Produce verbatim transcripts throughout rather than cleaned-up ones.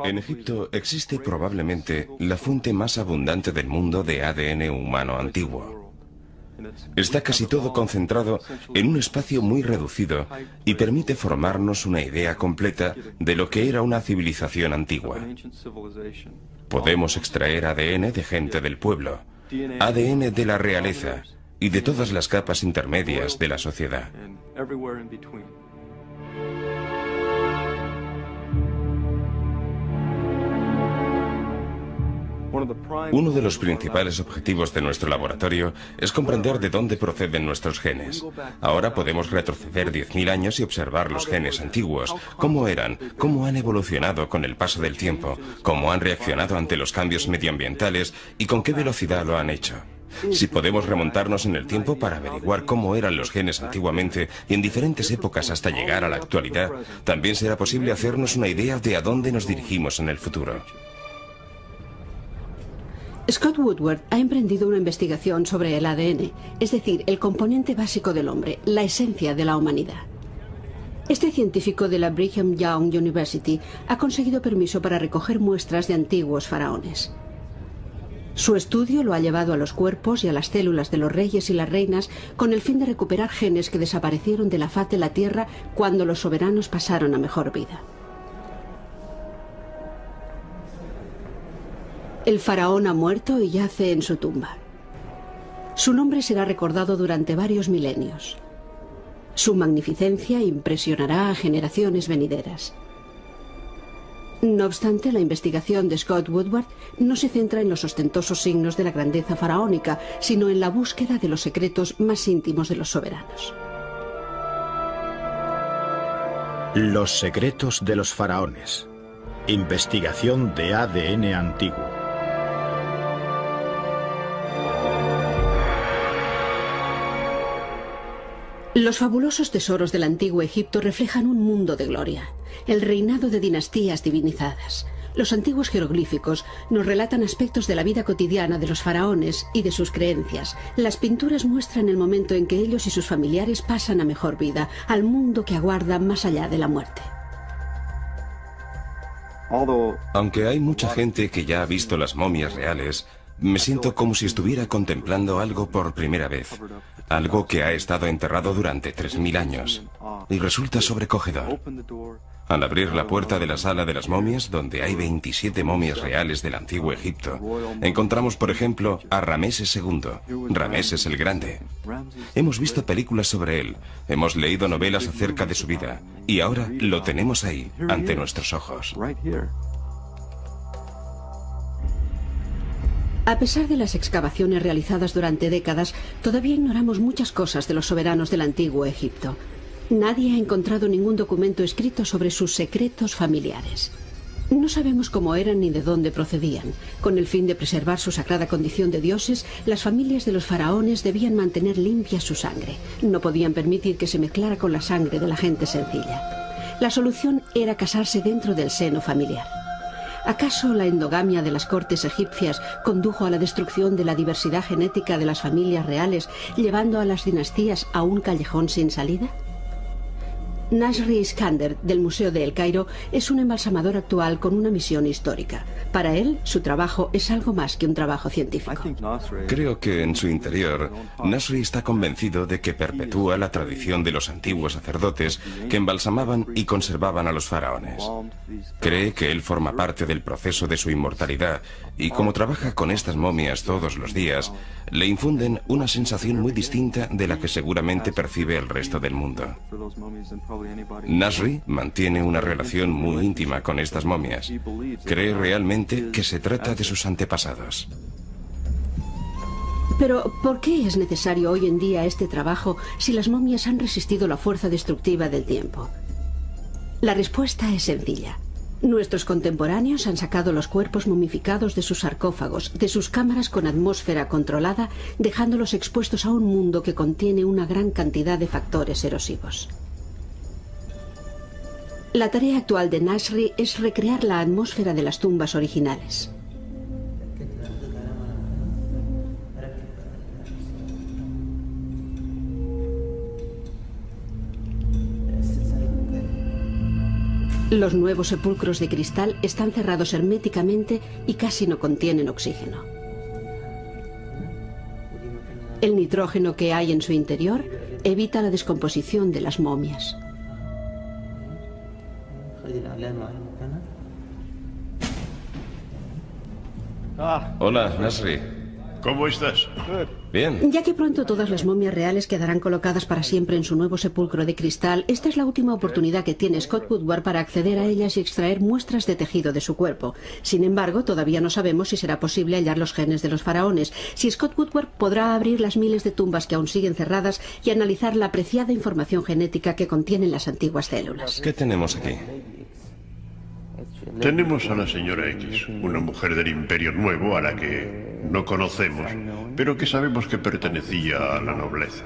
En Egipto existe probablemente la fuente más abundante del mundo de A D N humano antiguo. Está casi todo concentrado en un espacio muy reducido y permite formarnos una idea completa de lo que era una civilización antigua. Podemos extraer A D N de gente del pueblo, A D N de la realeza y de todas las capas intermedias de la sociedad. Uno de los principales objetivos de nuestro laboratorio es comprender de dónde proceden nuestros genes. Ahora podemos retroceder diez mil años y observar los genes antiguos, cómo eran, cómo han evolucionado con el paso del tiempo, cómo han reaccionado ante los cambios medioambientales y con qué velocidad lo han hecho. Si podemos remontarnos en el tiempo para averiguar cómo eran los genes antiguamente y en diferentes épocas hasta llegar a la actualidad, también será posible hacernos una idea de a dónde nos dirigimos en el futuro. Scott Woodward ha emprendido una investigación sobre el A D N, es decir, el componente básico del hombre, la esencia de la humanidad. Este científico de la Brigham Young University ha conseguido permiso para recoger muestras de antiguos faraones. Su estudio lo ha llevado a los cuerpos y a las células de los reyes y las reinas con el fin de recuperar genes que desaparecieron de la faz de la tierra cuando los soberanos pasaron a mejor vida. El faraón ha muerto y yace en su tumba. Su nombre será recordado durante varios milenios. Su magnificencia impresionará a generaciones venideras. No obstante, la investigación de Scott Woodward no se centra en los ostentosos signos de la grandeza faraónica, sino en la búsqueda de los secretos más íntimos de los soberanos. Los secretos de los faraones. Investigación de A D N antiguo. Los fabulosos tesoros del antiguo Egipto reflejan un mundo de gloria, el reinado de dinastías divinizadas. Los antiguos jeroglíficos nos relatan aspectos de la vida cotidiana de los faraones y de sus creencias. Las pinturas muestran el momento en que ellos y sus familiares pasan a mejor vida, al mundo que aguarda más allá de la muerte. Aunque hay mucha gente que ya ha visto las momias reales, me siento como si estuviera contemplando algo por primera vez, algo que ha estado enterrado durante tres mil años, y resulta sobrecogedor. Al abrir la puerta de la sala de las momias, donde hay veintisiete momias reales del antiguo Egipto, encontramos, por ejemplo, a Ramsés segundo, Ramsés el Grande. Hemos visto películas sobre él, hemos leído novelas acerca de su vida, y ahora lo tenemos ahí, ante nuestros ojos. A pesar de las excavaciones realizadas durante décadas, todavía ignoramos muchas cosas de los soberanos del antiguo Egipto. Nadie ha encontrado ningún documento escrito sobre sus secretos familiares. No sabemos cómo eran ni de dónde procedían. Con el fin de preservar su sagrada condición de dioses, las familias de los faraones debían mantener limpia su sangre. No podían permitir que se mezclara con la sangre de la gente sencilla. La solución era casarse dentro del seno familiar. ¿Acaso la endogamia de las cortes egipcias condujo a la destrucción de la diversidad genética de las familias reales, llevando a las dinastías a un callejón sin salida? Nasri Iskander, del Museo de El Cairo, es un embalsamador actual con una misión histórica. Para él, su trabajo es algo más que un trabajo científico. Creo que en su interior, Nasri está convencido de que perpetúa la tradición de los antiguos sacerdotes que embalsamaban y conservaban a los faraones. Cree que él forma parte del proceso de su inmortalidad y, como trabaja con estas momias todos los días, le infunden una sensación muy distinta de la que seguramente percibe el resto del mundo. Nasri mantiene una relación muy íntima con estas momias. Cree realmente que se trata de sus antepasados. Pero, ¿por qué es necesario hoy en día este trabajo si las momias han resistido la fuerza destructiva del tiempo? La respuesta es sencilla. Nuestros contemporáneos han sacado los cuerpos momificados de sus sarcófagos, de sus cámaras con atmósfera controlada, dejándolos expuestos a un mundo que contiene una gran cantidad de factores erosivos. La tarea actual de Nasri es recrear la atmósfera de las tumbas originales. Los nuevos sepulcros de cristal están cerrados herméticamente y casi no contienen oxígeno. El nitrógeno que hay en su interior evita la descomposición de las momias. Hola, Nasri. ¿Cómo estás? Bien. Ya que pronto todas las momias reales quedarán colocadas para siempre en su nuevo sepulcro de cristal, esta es la última oportunidad que tiene Scott Woodward para acceder a ellas y extraer muestras de tejido de su cuerpo. Sin embargo, todavía no sabemos si será posible hallar los genes de los faraones, si Scott Woodward podrá abrir las miles de tumbas que aún siguen cerradas y analizar la preciada información genética que contienen las antiguas células. ¿Qué tenemos aquí? Tenemos a la señora X, una mujer del Imperio Nuevo a la que no conocemos, pero que sabemos que pertenecía a la nobleza.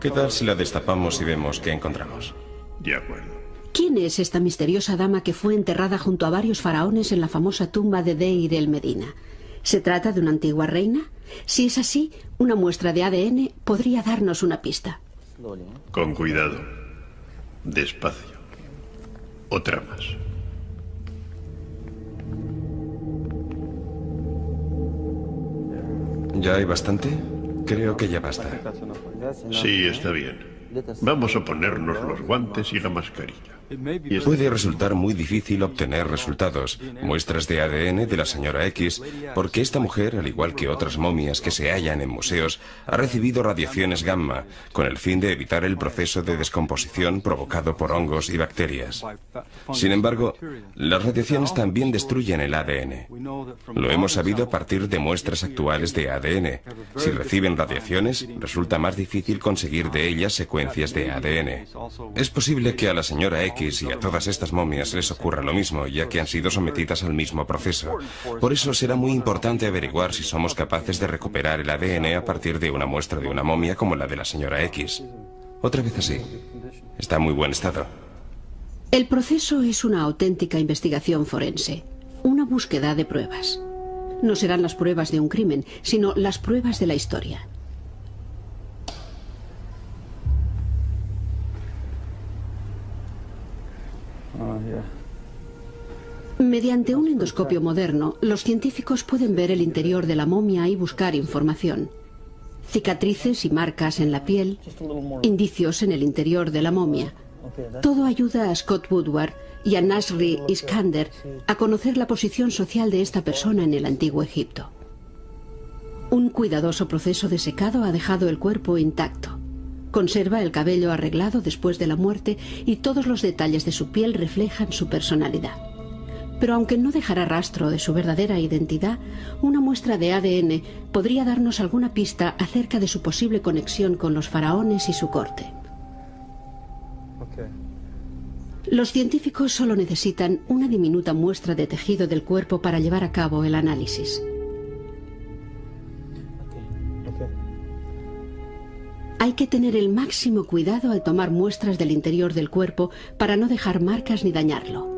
¿Qué tal si la destapamos y vemos qué encontramos? De acuerdo. ¿Quién es esta misteriosa dama que fue enterrada junto a varios faraones en la famosa tumba de Deir el Medina? ¿Se trata de una antigua reina? Si es así, una muestra de A D N podría darnos una pista. Con cuidado, despacio, otra más. ¿Ya hay bastante? Creo que ya basta. Sí, está bien. Vamos a ponernos los guantes y la mascarilla. Puede resultar muy difícil obtener resultados, muestras de A D N de la señora X, porque esta mujer, al igual que otras momias que se hallan en museos, ha recibido radiaciones gamma, con el fin de evitar el proceso de descomposición provocado por hongos y bacterias. Sin embargo, las radiaciones también destruyen el A D N. Lo hemos sabido a partir de muestras actuales de A D N. Si reciben radiaciones, resulta más difícil conseguir de ellas secuencias de A D N. Es posible que a la señora X y a todas estas momias les ocurra lo mismo, ya que han sido sometidas al mismo proceso. Por eso será muy importante averiguar si somos capaces de recuperar el A D N a partir de una muestra de una momia como la de la señora X. Otra vez así. Está en muy buen estado. El proceso es una auténtica investigación forense, una búsqueda de pruebas. No serán las pruebas de un crimen, sino las pruebas de la historia. Mediante un endoscopio moderno, los científicos pueden ver el interior de la momia y buscar información. Cicatrices y marcas en la piel, indicios en el interior de la momia. Todo ayuda a Scott Woodward y a Nasri Iskander a conocer la posición social de esta persona en el antiguo Egipto. Un cuidadoso proceso de secado ha dejado el cuerpo intacto. Conserva el cabello arreglado después de la muerte y todos los detalles de su piel reflejan su personalidad. Pero aunque no dejará rastro de su verdadera identidad, una muestra de A D N podría darnos alguna pista acerca de su posible conexión con los faraones y su corte. Los científicos solo necesitan una diminuta muestra de tejido del cuerpo para llevar a cabo el análisis. Hay que tener el máximo cuidado al tomar muestras del interior del cuerpo para no dejar marcas ni dañarlo.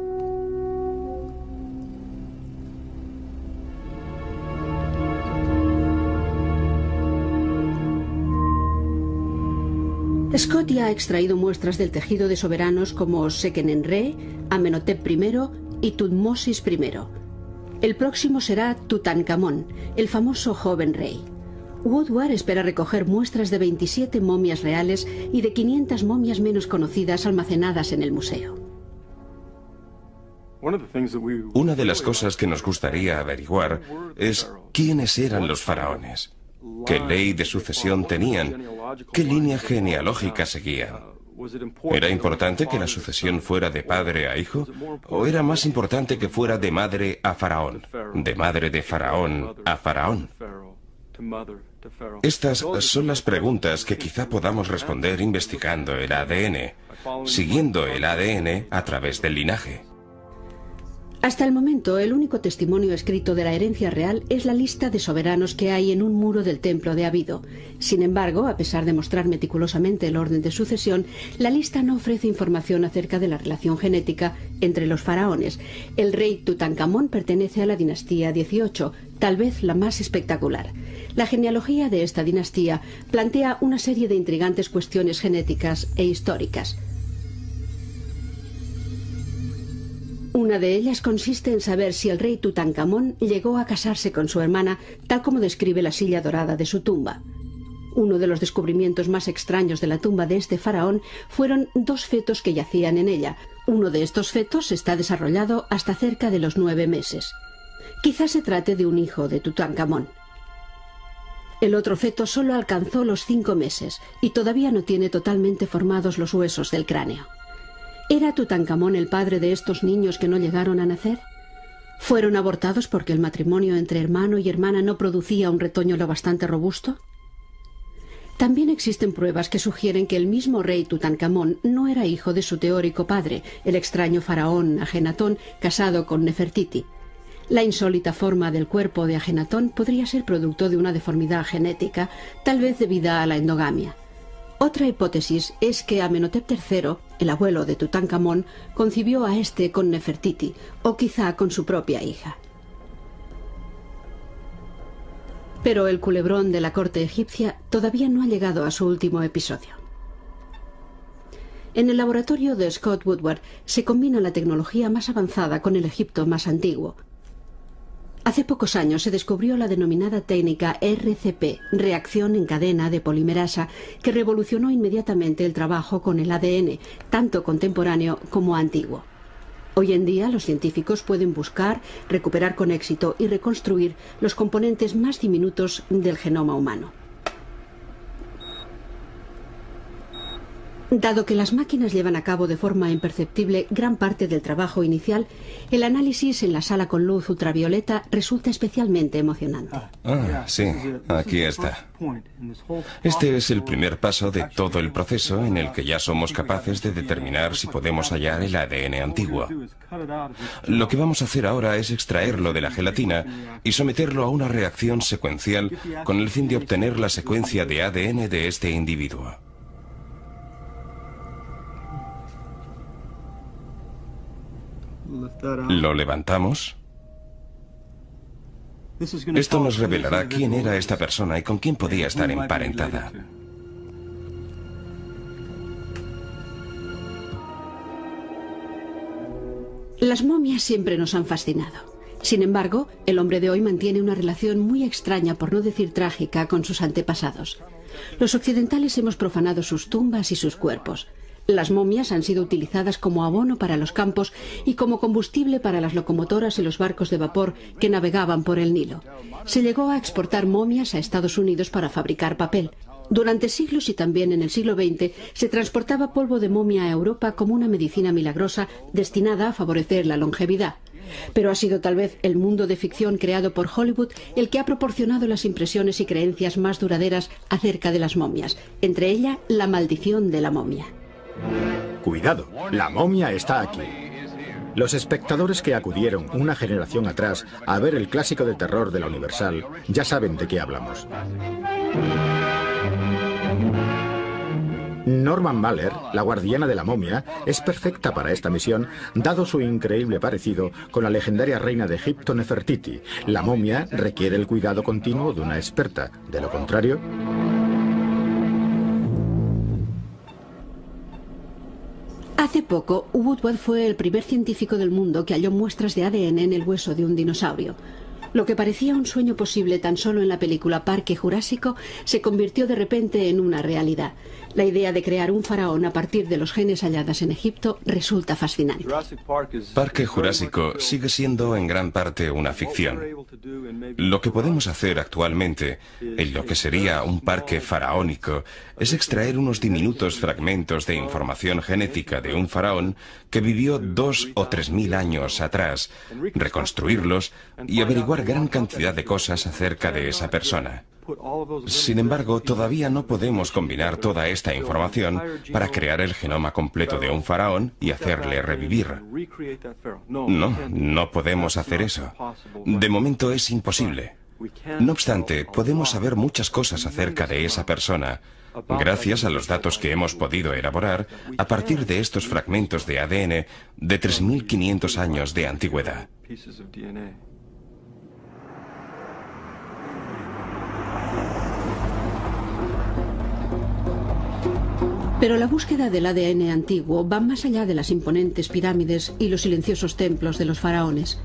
Scott ya ha extraído muestras del tejido de soberanos como Sekenen Re, Amenhotep primero y Tutmosis primero. El próximo será Tutankamón, el famoso joven rey. Woodward espera recoger muestras de veintisiete momias reales y de quinientas momias menos conocidas almacenadas en el museo. Una de las cosas que nos gustaría averiguar es quiénes eran los faraones, qué ley de sucesión tenían, qué línea genealógica seguían. ¿Era importante que la sucesión fuera de padre a hijo? ¿O era más importante que fuera de madre a faraón, de madre de faraón a faraón? Estas son las preguntas que quizá podamos responder investigando el A D N, siguiendo el A D N a través del linaje. Hasta el momento, el único testimonio escrito de la herencia real es la lista de soberanos que hay en un muro del templo de Abido. Sin embargo, a pesar de mostrar meticulosamente el orden de sucesión, la lista no ofrece información acerca de la relación genética entre los faraones. El rey Tutankamón pertenece a la dinastía dieciocho, tal vez la más espectacular. La genealogía de esta dinastía plantea una serie de intrigantes cuestiones genéticas e históricas. una de ellas consiste en saber si el rey Tutankamón llegó a casarse con su hermana, tal como describe la silla dorada de su tumba. Uno de los descubrimientos más extraños de la tumba de este faraón fueron dos fetos que yacían en ella. Uno de estos fetos está desarrollado hasta cerca de los nueve meses. Quizás se trate de un hijo de Tutankamón. El otro feto solo alcanzó los cinco meses y todavía no tiene totalmente formados los huesos del cráneo. ¿Era Tutankamón el padre de estos niños que no llegaron a nacer? ¿Fueron abortados porque el matrimonio entre hermano y hermana no producía un retoño lo bastante robusto? También existen pruebas que sugieren que el mismo rey Tutankamón no era hijo de su teórico padre, el extraño faraón Ajenatón, casado con Nefertiti. La insólita forma del cuerpo de Ajenatón podría ser producto de una deformidad genética, tal vez debida a la endogamia. Otra hipótesis es que Amenhotep tercero, el abuelo de Tutankamón, concibió a este con Nefertiti, o quizá con su propia hija. Pero el culebrón de la corte egipcia todavía no ha llegado a su último episodio. En el laboratorio de Scott Woodward se combina la tecnología más avanzada con el Egipto más antiguo. Hace pocos años se descubrió la denominada técnica R C P, reacción en cadena de polimerasa, que revolucionó inmediatamente el trabajo con el A D N, tanto contemporáneo como antiguo. Hoy en día los científicos pueden buscar, recuperar con éxito y reconstruir los componentes más diminutos del genoma humano. Dado que las máquinas llevan a cabo de forma imperceptible gran parte del trabajo inicial, el análisis en la sala con luz ultravioleta resulta especialmente emocionante. Ah, sí, aquí está. Este es el primer paso de todo el proceso en el que ya somos capaces de determinar si podemos hallar el A D N antiguo. Lo que vamos a hacer ahora es extraerlo de la gelatina y someterlo a una reacción secuencial con el fin de obtener la secuencia de A D N de este individuo. Lo levantamos. Esto nos revelará quién era esta persona y con quién podía estar emparentada. Las momias siempre nos han fascinado. Sin embargo, el hombre de hoy mantiene una relación muy extraña, por no decir trágica, con sus antepasados. Los occidentales hemos profanado sus tumbas y sus cuerpos. Las momias han sido utilizadas como abono para los campos y como combustible para las locomotoras y los barcos de vapor que navegaban por el Nilo. Se llegó a exportar momias a Estados Unidos para fabricar papel. Durante siglos y también en el siglo veinte se transportaba polvo de momia a Europa como una medicina milagrosa destinada a favorecer la longevidad. Pero ha sido tal vez el mundo de ficción creado por Hollywood el que ha proporcionado las impresiones y creencias más duraderas acerca de las momias, entre ellas la maldición de la momia. Cuidado, la momia está aquí. Los espectadores que acudieron una generación atrás a ver el clásico de terror de la Universal ya saben de qué hablamos. Norman Mailer, la guardiana de la momia, es perfecta para esta misión, dado su increíble parecido con la legendaria reina de Egipto Nefertiti. La momia requiere el cuidado continuo de una experta, de lo contrario... Hace poco, Woodward fue el primer científico del mundo que halló muestras de A D N en el hueso de un dinosaurio. Lo que parecía un sueño posible tan solo en la película Parque Jurásico se convirtió de repente en una realidad. La idea de crear un faraón a partir de los genes hallados en Egipto resulta fascinante. Parque Jurásico sigue siendo en gran parte una ficción. Lo que podemos hacer actualmente en lo que sería un parque faraónico es extraer unos diminutos fragmentos de información genética de un faraón que vivió dos o tres mil años atrás, reconstruirlos y averiguar gran cantidad de cosas acerca de esa persona. Sin embargo, todavía no podemos combinar toda esta información para crear el genoma completo de un faraón y hacerle revivir. No, no podemos hacer eso. De momento es imposible. No obstante, podemos saber muchas cosas acerca de esa persona, gracias a los datos que hemos podido elaborar a partir de estos fragmentos de A D N de tres mil quinientos años de antigüedad. Pero la búsqueda del A D N antiguo va más allá de las imponentes pirámides y los silenciosos templos de los faraones.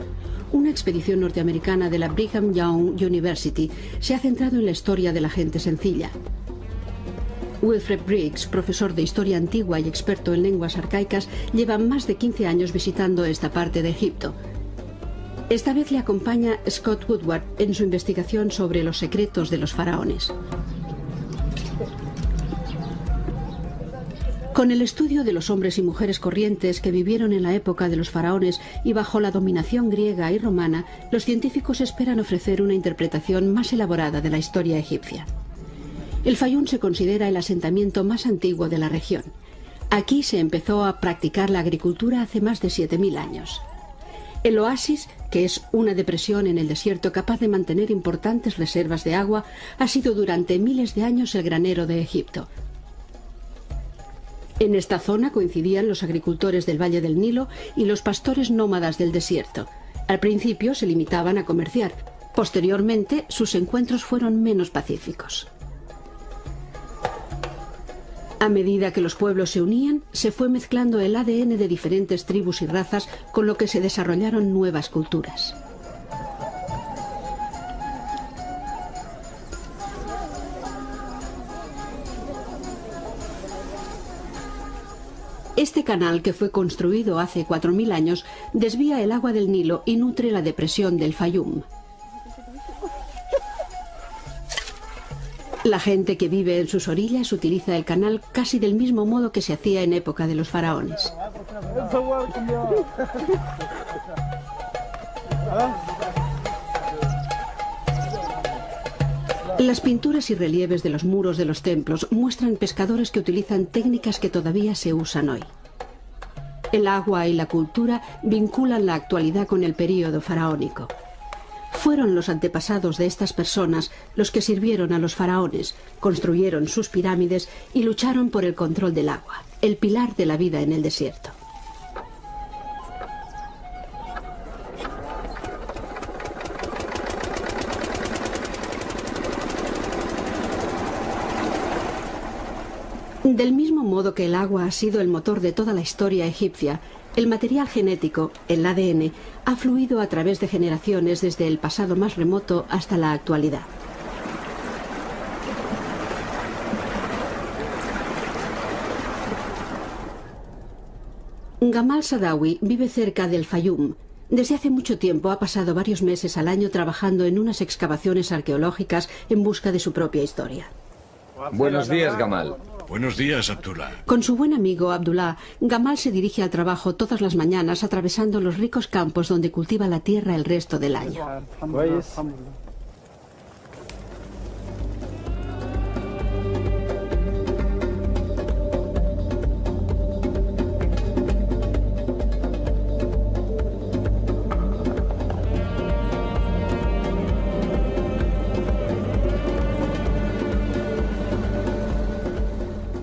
Una expedición norteamericana de la Brigham Young University se ha centrado en la historia de la gente sencilla. Wilfred Griggs, profesor de historia antigua y experto en lenguas arcaicas, lleva más de quince años visitando esta parte de Egipto. Esta vez le acompaña Scott Woodward en su investigación sobre los secretos de los faraones. Con el estudio de los hombres y mujeres corrientes que vivieron en la época de los faraones y bajo la dominación griega y romana, los científicos esperan ofrecer una interpretación más elaborada de la historia egipcia. El Fayum se considera el asentamiento más antiguo de la región. Aquí se empezó a practicar la agricultura hace más de siete mil años. El oasis, que es una depresión en el desierto capaz de mantener importantes reservas de agua, ha sido durante miles de años el granero de Egipto. En esta zona coincidían los agricultores del Valle del Nilo y los pastores nómadas del desierto. Al principio se limitaban a comerciar. Posteriormente, sus encuentros fueron menos pacíficos. A medida que los pueblos se unían, se fue mezclando el A D N de diferentes tribus y razas, con lo que se desarrollaron nuevas culturas. Este canal, que fue construido hace cuatro mil años, desvía el agua del Nilo y nutre la depresión del Fayum. La gente que vive en sus orillas utiliza el canal casi del mismo modo que se hacía en época de los faraones. Las pinturas y relieves de los muros de los templos muestran pescadores que utilizan técnicas que todavía se usan hoy. El agua y la cultura vinculan la actualidad con el período faraónico. Fueron los antepasados de estas personas los que sirvieron a los faraones, construyeron sus pirámides y lucharon por el control del agua, el pilar de la vida en el desierto. Del mismo modo que el agua ha sido el motor de toda la historia egipcia, el material genético, el A D N, ha fluido a través de generaciones desde el pasado más remoto hasta la actualidad. Gamal Sadawi vive cerca del Fayum. Desde hace mucho tiempo ha pasado varios meses al año trabajando en unas excavaciones arqueológicas en busca de su propia historia. Buenos días, Gamal. Buenos días, Abdullah. Con su buen amigo Abdullah, Gamal se dirige al trabajo todas las mañanas atravesando los ricos campos donde cultiva la tierra el resto del año.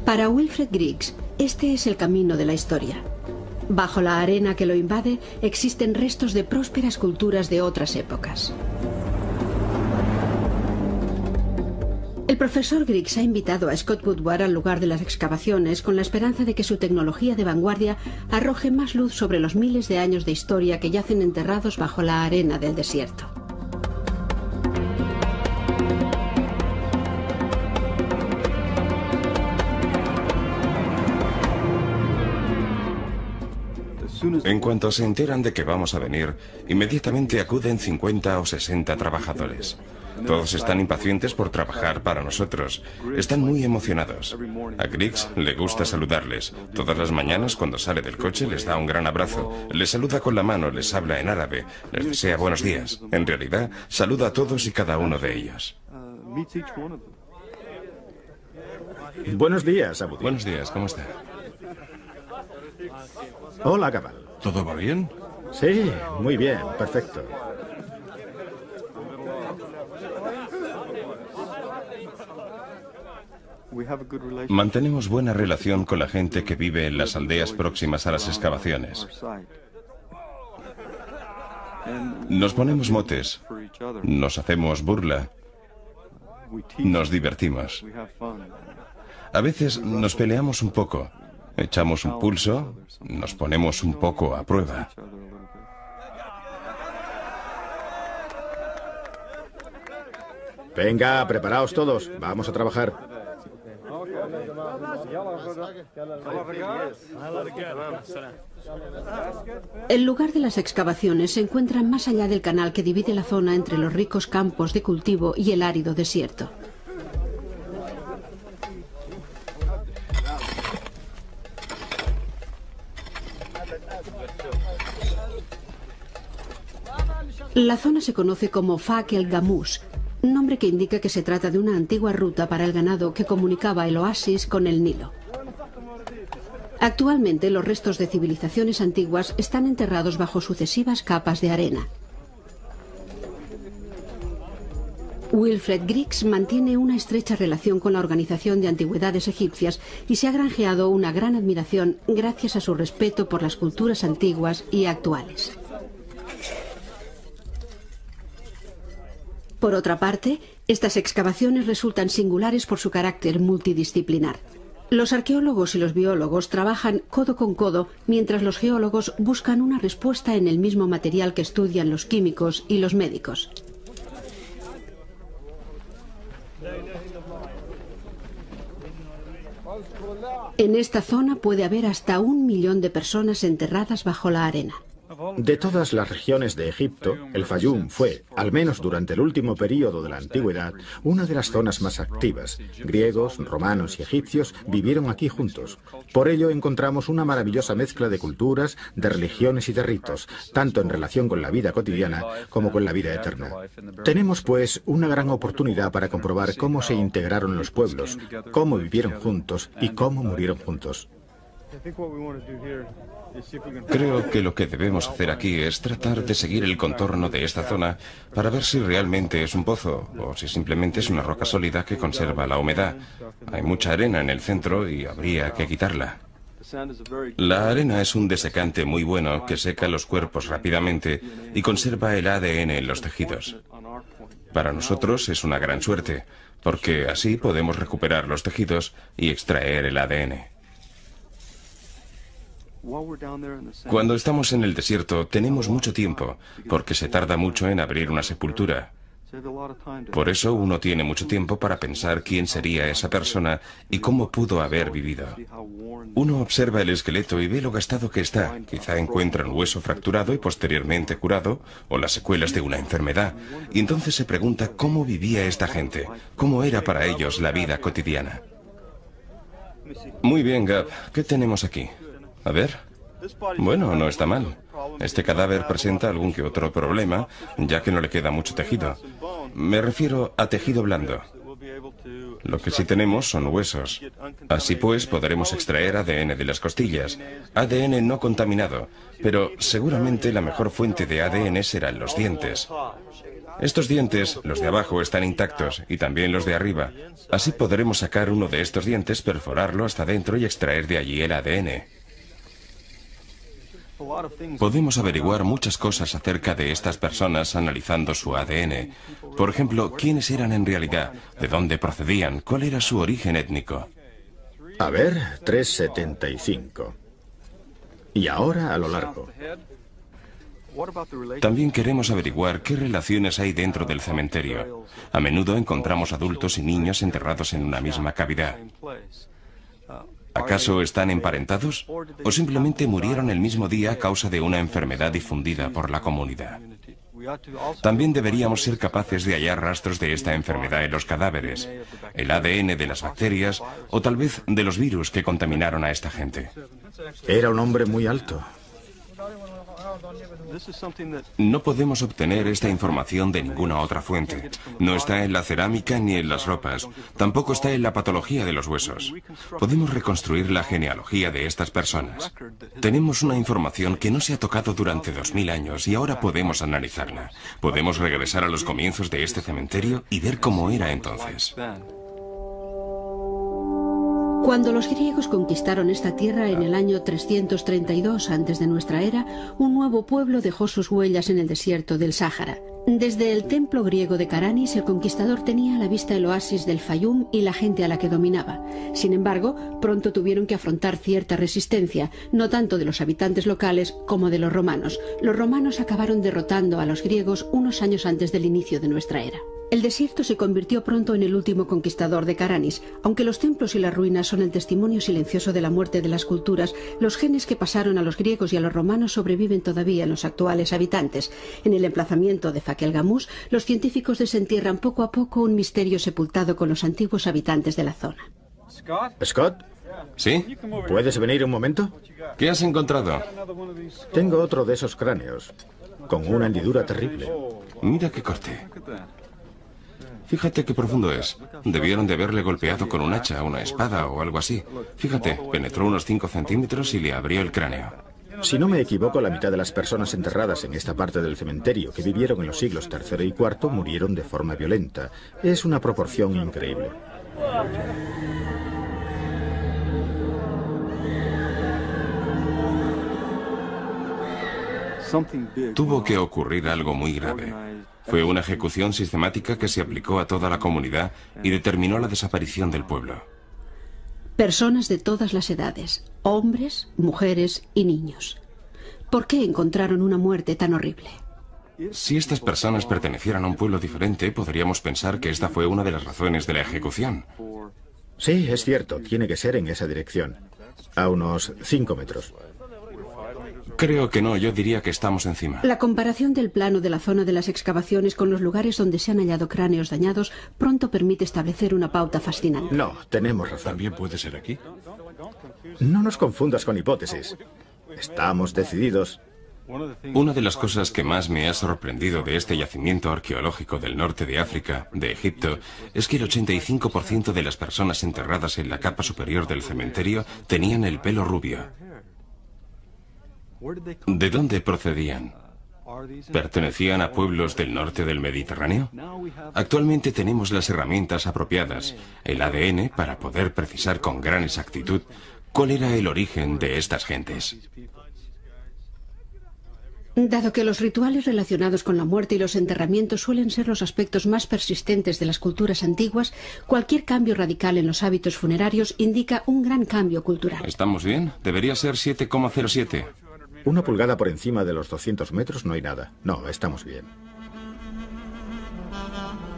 Para Wilfred Griggs, este es el camino de la historia. Bajo la arena que lo invade, existen restos de prósperas culturas de otras épocas. El profesor Griggs ha invitado a Scott Woodward al lugar de las excavaciones con la esperanza de que su tecnología de vanguardia arroje más luz sobre los miles de años de historia que yacen enterrados bajo la arena del desierto. En cuanto se enteran de que vamos a venir, inmediatamente acuden cincuenta o sesenta trabajadores. Todos están impacientes por trabajar para nosotros. Están muy emocionados. A Griggs le gusta saludarles. Todas las mañanas cuando sale del coche les da un gran abrazo. Les saluda con la mano, les habla en árabe, les desea buenos días. En realidad, saluda a todos y cada uno de ellos. Buenos días, Abdullah. Buenos días, ¿cómo está? Hola, Gamal. ¿Todo va bien? Sí, muy bien, perfecto. Mantenemos buena relación con la gente que vive en las aldeas próximas a las excavaciones. Nos ponemos motes, nos hacemos burla, nos divertimos. A veces nos peleamos un poco, echamos un pulso, nos ponemos un poco a prueba. Venga, preparaos todos, vamos a trabajar. El lugar de las excavaciones se encuentra más allá del canal que divide la zona entre los ricos campos de cultivo y el árido desierto. La zona se conoce como Fag el-Gamous, nombre que indica que se trata de una antigua ruta para el ganado que comunicaba el oasis con el Nilo. Actualmente los restos de civilizaciones antiguas están enterrados bajo sucesivas capas de arena. Wilfred Griggs mantiene una estrecha relación con la Organización de Antigüedades Egipcias y se ha granjeado una gran admiración gracias a su respeto por las culturas antiguas y actuales. Por otra parte, estas excavaciones resultan singulares por su carácter multidisciplinar. Los arqueólogos y los biólogos trabajan codo con codo, mientras los geólogos buscan una respuesta en el mismo material que estudian los químicos y los médicos. En esta zona puede haber hasta un millón de personas enterradas bajo la arena. De todas las regiones de Egipto, el Fayum fue, al menos durante el último período de la antigüedad, una de las zonas más activas. Griegos, romanos y egipcios vivieron aquí juntos. Por ello encontramos una maravillosa mezcla de culturas, de religiones y de ritos, tanto en relación con la vida cotidiana como con la vida eterna. Tenemos, pues, una gran oportunidad para comprobar cómo se integraron los pueblos, cómo vivieron juntos y cómo murieron juntos. Creo que lo que debemos hacer aquí es tratar de seguir el contorno de esta zona para ver si realmente es un pozo o si simplemente es una roca sólida que conserva la humedad. Hay mucha arena en el centro y habría que quitarla. La arena es un desecante muy bueno que seca los cuerpos rápidamente y conserva el A D N en los tejidos. Para nosotros es una gran suerte, porque así podemos recuperar los tejidos y extraer el A D N. Cuando estamos en el desierto tenemos mucho tiempo, porque se tarda mucho en abrir una sepultura. Por eso uno tiene mucho tiempo para pensar quién sería esa persona y cómo pudo haber vivido. Uno observa el esqueleto y ve lo gastado que está. Quizá encuentra un hueso fracturado y posteriormente curado, o las secuelas de una enfermedad. Y entonces se pregunta cómo vivía esta gente, cómo era para ellos la vida cotidiana. Muy bien, Gab, ¿qué tenemos aquí? A ver. Bueno, no está mal. Este cadáver presenta algún que otro problema, ya que no le queda mucho tejido. Me refiero a tejido blando. Lo que sí tenemos son huesos. Así pues, podremos extraer A D N de las costillas. A D N no contaminado, pero seguramente la mejor fuente de A D N serán los dientes. Estos dientes, los de abajo, están intactos, y también los de arriba. Así podremos sacar uno de estos dientes, perforarlo hasta dentro y extraer de allí el A D N. Podemos averiguar muchas cosas acerca de estas personas analizando su A D N. Por ejemplo, quiénes eran en realidad, de dónde procedían, cuál era su origen étnico. A ver, trescientos setenta y cinco. Y ahora a lo largo. También queremos averiguar qué relaciones hay dentro del cementerio. A menudo encontramos adultos y niños enterrados en una misma cavidad. ¿Acaso están emparentados? ¿O simplemente murieron el mismo día a causa de una enfermedad difundida por la comunidad? También deberíamos ser capaces de hallar rastros de esta enfermedad en los cadáveres, el A D N de las bacterias o tal vez de los virus que contaminaron a esta gente. Era un hombre muy alto. No podemos obtener esta información de ninguna otra fuente. No está en la cerámica ni en las ropas. Tampoco está en la patología de los huesos. Podemos reconstruir la genealogía de estas personas. Tenemos una información que no se ha tocado durante dos mil años y ahora podemos analizarla. Podemos regresar a los comienzos de este cementerio y ver cómo era entonces. Cuando los griegos conquistaron esta tierra en el año trescientos treinta y dos antes de nuestra era, un nuevo pueblo dejó sus huellas en el desierto del Sáhara. Desde el templo griego de Caranis, el conquistador tenía a la vista el oasis del Fayum y la gente a la que dominaba. Sin embargo, pronto tuvieron que afrontar cierta resistencia, no tanto de los habitantes locales como de los romanos. Los romanos acabaron derrotando a los griegos unos años antes del inicio de nuestra era. El desierto se convirtió pronto en el último conquistador de Caranis. Aunque los templos y las ruinas son el testimonio silencioso de la muerte de las culturas, los genes que pasaron a los griegos y a los romanos sobreviven todavía en los actuales habitantes. En el emplazamiento de Fag el-Gamous, los científicos desentierran poco a poco un misterio sepultado con los antiguos habitantes de la zona. ¿Scott? ¿Sí? ¿Puedes venir un momento? ¿Qué has encontrado? Tengo otro de esos cráneos, con una hendidura terrible. Mira qué corte. Fíjate qué profundo es. Debieron de haberle golpeado con un hacha, una espada o algo así. Fíjate, penetró unos cinco centímetros y le abrió el cráneo. Si no me equivoco, la mitad de las personas enterradas en esta parte del cementerio que vivieron en los siglos tercero y cuarto murieron de forma violenta. Es una proporción increíble. Tuvo que ocurrir algo muy grave. Fue una ejecución sistemática que se aplicó a toda la comunidad y determinó la desaparición del pueblo. Personas de todas las edades, hombres, mujeres y niños. ¿Por qué encontraron una muerte tan horrible? Si estas personas pertenecieran a un pueblo diferente, podríamos pensar que esta fue una de las razones de la ejecución. Sí, es cierto, tiene que ser en esa dirección, a unos cinco metros. Creo que no, yo diría que estamos encima. La comparación del plano de la zona de las excavaciones con los lugares donde se han hallado cráneos dañados pronto permite establecer una pauta fascinante. No, tenemos razón. ¿También puede ser aquí? No nos confundas con hipótesis. Estamos decididos. Una de las cosas que más me ha sorprendido de este yacimiento arqueológico del norte de África, de Egipto, es que el ochenta y cinco por ciento de las personas enterradas en la capa superior del cementerio tenían el pelo rubio. ¿De dónde procedían? ¿Pertenecían a pueblos del norte del Mediterráneo? Actualmente tenemos las herramientas apropiadas, el A D N, para poder precisar con gran exactitud cuál era el origen de estas gentes. Dado que los rituales relacionados con la muerte y los enterramientos suelen ser los aspectos más persistentes de las culturas antiguas, cualquier cambio radical en los hábitos funerarios indica un gran cambio cultural. ¿Estamos bien? Debería ser siete coma cero siete. Una pulgada por encima de los doscientos metros no hay nada. No, estamos bien.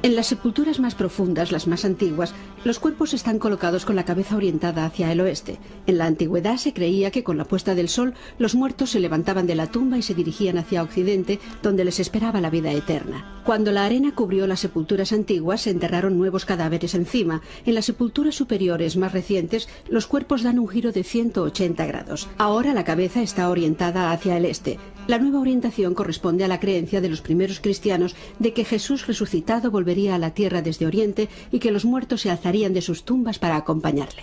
En las sepulturas más profundas, las más antiguas, los cuerpos están colocados con la cabeza orientada hacia el oeste. En la antigüedad se creía que con la puesta del sol, los muertos se levantaban de la tumba y se dirigían hacia occidente, donde les esperaba la vida eterna. Cuando la arena cubrió las sepulturas antiguas, se enterraron nuevos cadáveres encima. En las sepulturas superiores más recientes, los cuerpos dan un giro de ciento ochenta grados. Ahora la cabeza está orientada hacia el este. La nueva orientación corresponde a la creencia de los primeros cristianos de que Jesús resucitado volvería a la tierra desde Oriente y que los muertos se alzarían de sus tumbas para acompañarle.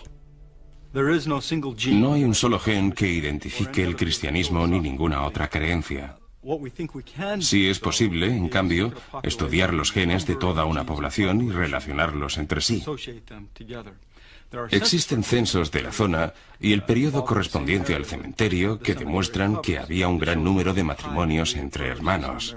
No hay un solo gen que identifique el cristianismo ni ninguna otra creencia. Sí es posible, en cambio, estudiar los genes de toda una población y relacionarlos entre sí. Existen censos de la zona y el periodo correspondiente al cementerio que demuestran que había un gran número de matrimonios entre hermanos.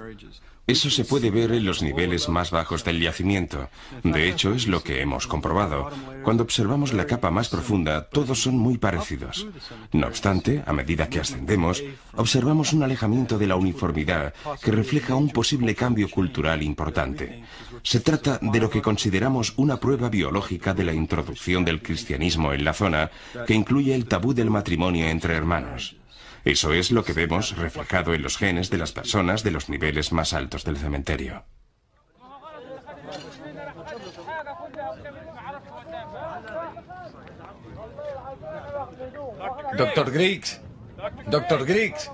Eso se puede ver en los niveles más bajos del yacimiento. De hecho, es lo que hemos comprobado. Cuando observamos la capa más profunda, todos son muy parecidos. No obstante, a medida que ascendemos, observamos un alejamiento de la uniformidad que refleja un posible cambio cultural importante. Se trata de lo que consideramos una prueba biológica de la introducción del cristianismo en la zona, que incluye el tabú del matrimonio entre hermanos. Eso es lo que vemos reflejado en los genes de las personas de los niveles más altos del cementerio. Doctor Griggs, Doctor Griggs.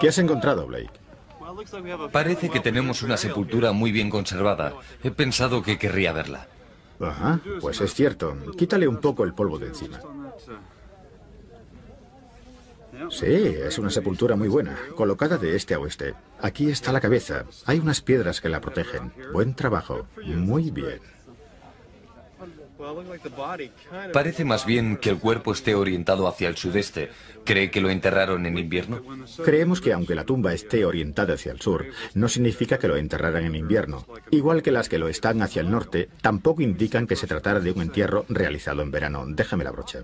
¿Qué has encontrado, Blake? Parece que tenemos una sepultura muy bien conservada. He pensado que querría verla. Ajá, pues es cierto. Quítale un poco el polvo de encima. Sí, es una sepultura muy buena, colocada de este a oeste. Aquí está la cabeza. Hay unas piedras que la protegen. Buen trabajo. Muy bien. Parece más bien que el cuerpo esté orientado hacia el sudeste. ¿Cree que lo enterraron en invierno? Creemos que aunque la tumba esté orientada hacia el sur, no significa que lo enterraran en invierno. Igual que las que lo están hacia el norte, tampoco indican que se tratara de un entierro realizado en verano. Déjame la brocha.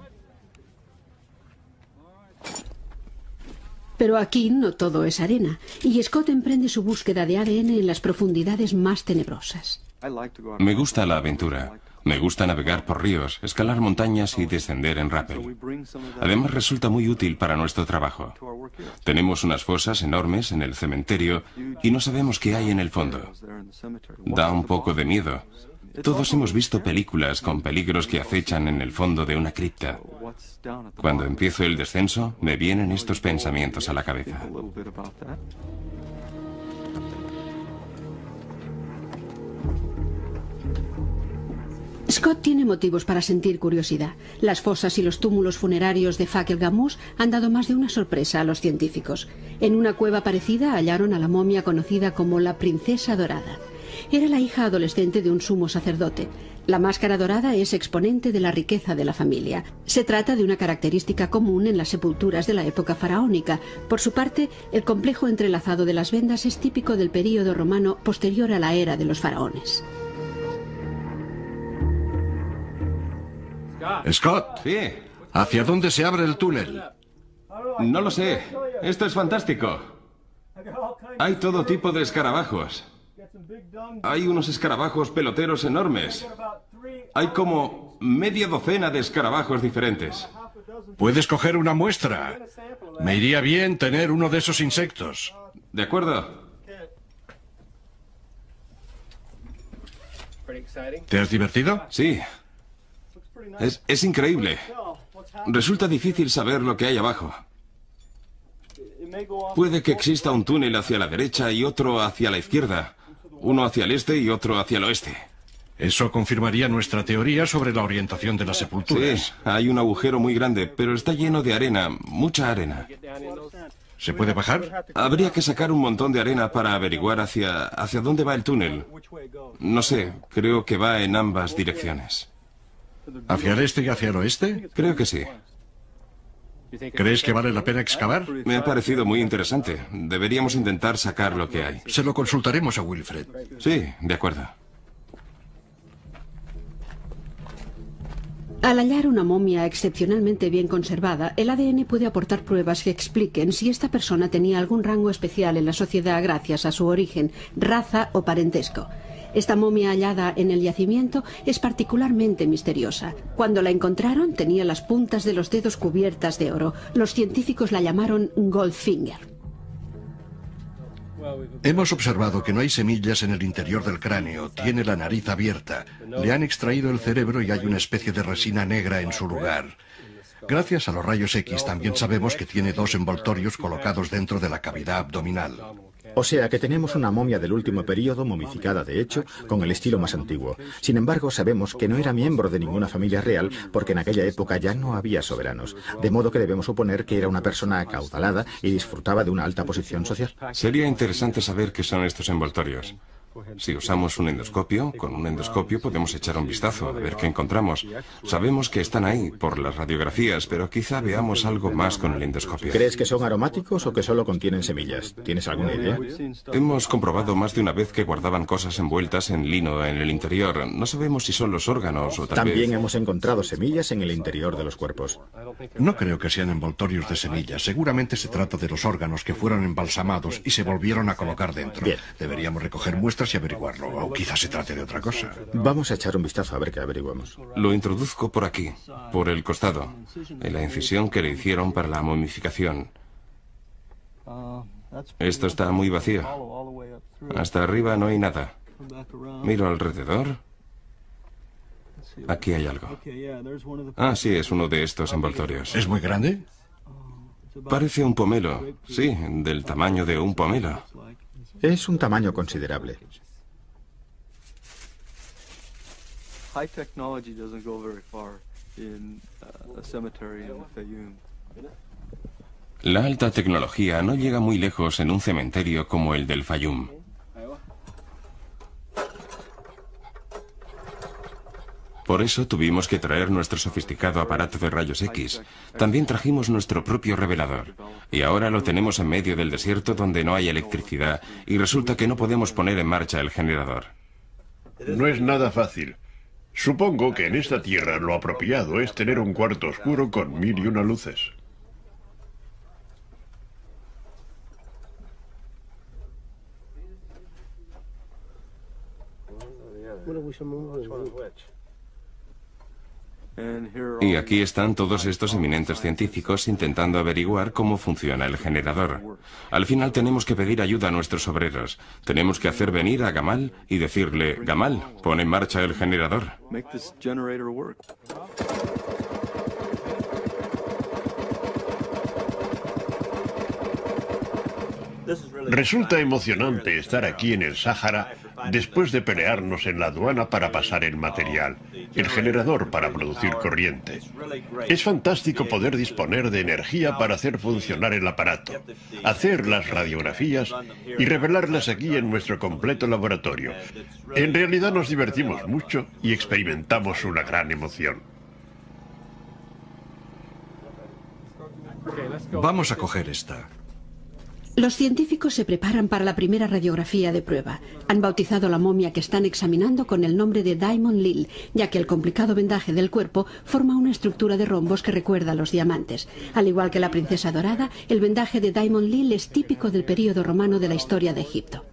Pero aquí no todo es arena, y Scott emprende su búsqueda de A D N en las profundidades más tenebrosas. Me gusta la aventura. Me gusta navegar por ríos, escalar montañas y descender en rappel. Además, resulta muy útil para nuestro trabajo. Tenemos unas fosas enormes en el cementerio y no sabemos qué hay en el fondo. Da un poco de miedo. Todos hemos visto películas con peligros que acechan en el fondo de una cripta. Cuando empiezo el descenso, me vienen estos pensamientos a la cabeza. Scott tiene motivos para sentir curiosidad. Las fosas y los túmulos funerarios de Fag el-Gamous han dado más de una sorpresa a los científicos. En una cueva parecida hallaron a la momia conocida como la Princesa Dorada. Era la hija adolescente de un sumo sacerdote. La máscara dorada es exponente de la riqueza de la familia. Se trata de una característica común en las sepulturas de la época faraónica. Por su parte, el complejo entrelazado de las vendas es típico del período romano posterior a la era de los faraones. Scott, sí. ¿Hacia dónde se abre el túnel? No lo sé. Esto es fantástico. Hay todo tipo de escarabajos. Hay unos escarabajos peloteros enormes. Hay como media docena de escarabajos diferentes. Puedes coger una muestra. Me iría bien tener uno de esos insectos. De acuerdo. ¿Te has divertido? Sí. Es, es increíble. Resulta difícil saber lo que hay abajo. Puede que exista un túnel hacia la derecha y otro hacia la izquierda. Uno hacia el este y otro hacia el oeste. Eso confirmaría nuestra teoría sobre la orientación de las sepulturas. Sí, hay un agujero muy grande, pero está lleno de arena, mucha arena. ¿Se puede bajar? Habría que sacar un montón de arena para averiguar hacia, hacia dónde va el túnel. No sé, creo que va en ambas direcciones. ¿Hacia el este y hacia el oeste? Creo que sí. ¿Crees que vale la pena excavar? Me ha parecido muy interesante. Deberíamos intentar sacar lo que hay. Se lo consultaremos a Wilfred. Sí, de acuerdo. Al hallar una momia excepcionalmente bien conservada, el A D N puede aportar pruebas que expliquen si esta persona tenía algún rango especial en la sociedad gracias a su origen, raza o parentesco. Esta momia hallada en el yacimiento es particularmente misteriosa. Cuando la encontraron, tenía las puntas de los dedos cubiertas de oro. Los científicos la llamaron Goldfinger. Hemos observado que no hay semillas en el interior del cráneo. Tiene la nariz abierta. Le han extraído el cerebro y hay una especie de resina negra en su lugar. Gracias a los rayos X también sabemos que tiene dos envoltorios colocados dentro de la cavidad abdominal. O sea que tenemos una momia del último período, momificada de hecho, con el estilo más antiguo. Sin embargo, sabemos que no era miembro de ninguna familia real, porque en aquella época ya no había soberanos. De modo que debemos suponer que era una persona acaudalada y disfrutaba de una alta posición social. Sería interesante saber qué son estos envoltorios. Si usamos un endoscopio, con un endoscopio podemos echar un vistazo a ver qué encontramos. Sabemos que están ahí por las radiografías, pero quizá veamos algo más con el endoscopio. ¿Crees que son aromáticos o que solo contienen semillas? ¿Tienes alguna idea? Hemos comprobado más de una vez que guardaban cosas envueltas en lino en el interior. No sabemos si son los órganos o tal vez... También hemos encontrado semillas en el interior de los cuerpos. No creo que sean envoltorios de semillas. Seguramente se trata de los órganos que fueron embalsamados y se volvieron a colocar dentro. Bien. Deberíamos recoger muestras y averiguarlo, o quizás se trate de otra cosa. Vamos a echar un vistazo a ver qué averiguamos. Lo introduzco por aquí, por el costado, en la incisión que le hicieron para la momificación. Esto está muy vacío. Hasta arriba no hay nada. Miro alrededor. Aquí hay algo. Ah, sí, es uno de estos envoltorios. ¿Es muy grande? Parece un pomelo. Sí, del tamaño de un pomelo. Es un tamaño considerable. La alta tecnología no llega muy lejos en un cementerio como el del Fayum. Por eso tuvimos que traer nuestro sofisticado aparato de rayos X. También trajimos nuestro propio revelador. Y ahora lo tenemos en medio del desierto donde no hay electricidad y resulta que no podemos poner en marcha el generador. No es nada fácil. Supongo que en esta tierra lo apropiado es tener un cuarto oscuro con mil y una luces. Y aquí están todos estos eminentes científicos intentando averiguar cómo funciona el generador. Al final tenemos que pedir ayuda a nuestros obreros. Tenemos que hacer venir a Gamal y decirle: Gamal, pon en marcha el generador. Resulta emocionante estar aquí en el Sáhara después de pelearnos en la aduana para pasar el material, el generador para producir corriente. Es fantástico poder disponer de energía para hacer funcionar el aparato, hacer las radiografías y revelarlas aquí en nuestro completo laboratorio. En realidad nos divertimos mucho y experimentamos una gran emoción. Vamos a coger esta. Los científicos se preparan para la primera radiografía de prueba. Han bautizado la momia que están examinando con el nombre de Diamond Lil, ya que el complicado vendaje del cuerpo forma una estructura de rombos que recuerda a los diamantes. Al igual que la princesa dorada, el vendaje de Diamond Lil es típico del periodo romano de la historia de Egipto.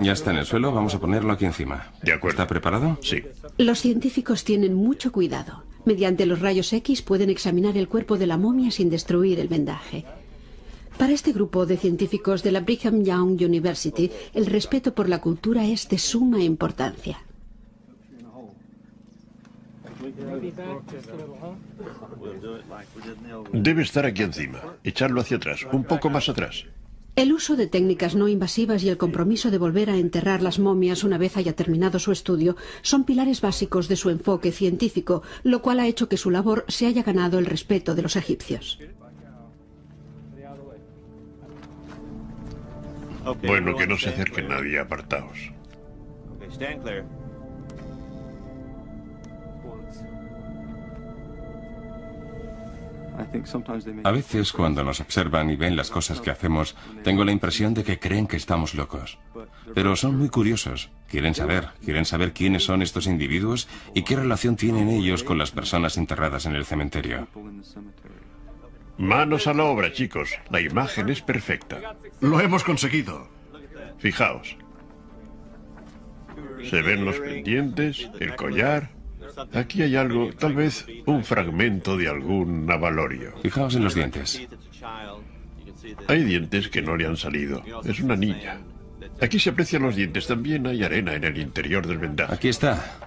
Ya está en el suelo, vamos a ponerlo aquí encima. De acuerdo. ¿Está preparado? Sí. Los científicos tienen mucho cuidado. Mediante los rayos X pueden examinar el cuerpo de la momia sin destruir el vendaje. Para este grupo de científicos de la Brigham Young University, el respeto por la cultura es de suma importancia. Debe estar aquí encima. Echarlo hacia atrás, un poco más atrás. El uso de técnicas no invasivas y el compromiso de volver a enterrar las momias una vez haya terminado su estudio son pilares básicos de su enfoque científico, lo cual ha hecho que su labor se haya ganado el respeto de los egipcios. Bueno, que no se acerque nadie, apartaos. A veces cuando nos observan y ven las cosas que hacemos, tengo la impresión de que creen que estamos locos. Pero son muy curiosos, quieren saber, quieren saber quiénes son estos individuos y qué relación tienen ellos con las personas enterradas en el cementerio. Manos a la obra, chicos, la imagen es perfecta. Lo hemos conseguido. Fijaos. Se ven los pendientes, el collar. Aquí hay algo, tal vez un fragmento de algún avalorio. Fijaos en los dientes. Hay dientes que no le han salido. Es una niña. Aquí se aprecian los dientes. También hay arena en el interior del vendaje. Aquí está.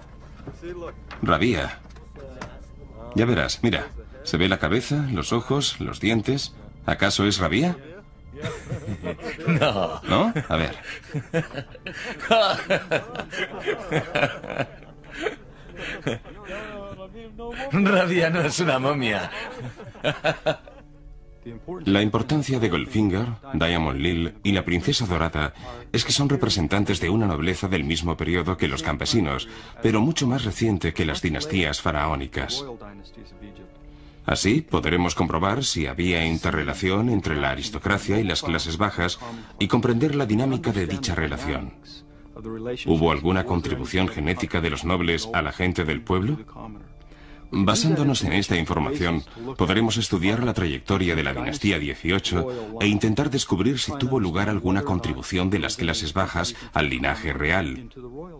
Rabía. Ya verás, mira. Se ve la cabeza, los ojos, los dientes. ¿Acaso es Rabía? No. ¿No? A ver. Rabia no es una momia. La importancia de Goldfinger, Diamond Lil y la princesa dorada es que son representantes de una nobleza del mismo periodo que los campesinos, pero mucho más reciente que las dinastías faraónicas. Así podremos comprobar si había interrelación entre la aristocracia y las clases bajas y comprender la dinámica de dicha relación. ¿Hubo alguna contribución genética de los nobles a la gente del pueblo? Basándonos en esta información, podremos estudiar la trayectoria de la dinastía dieciocho e intentar descubrir si tuvo lugar alguna contribución de las clases bajas al linaje real.